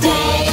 Day.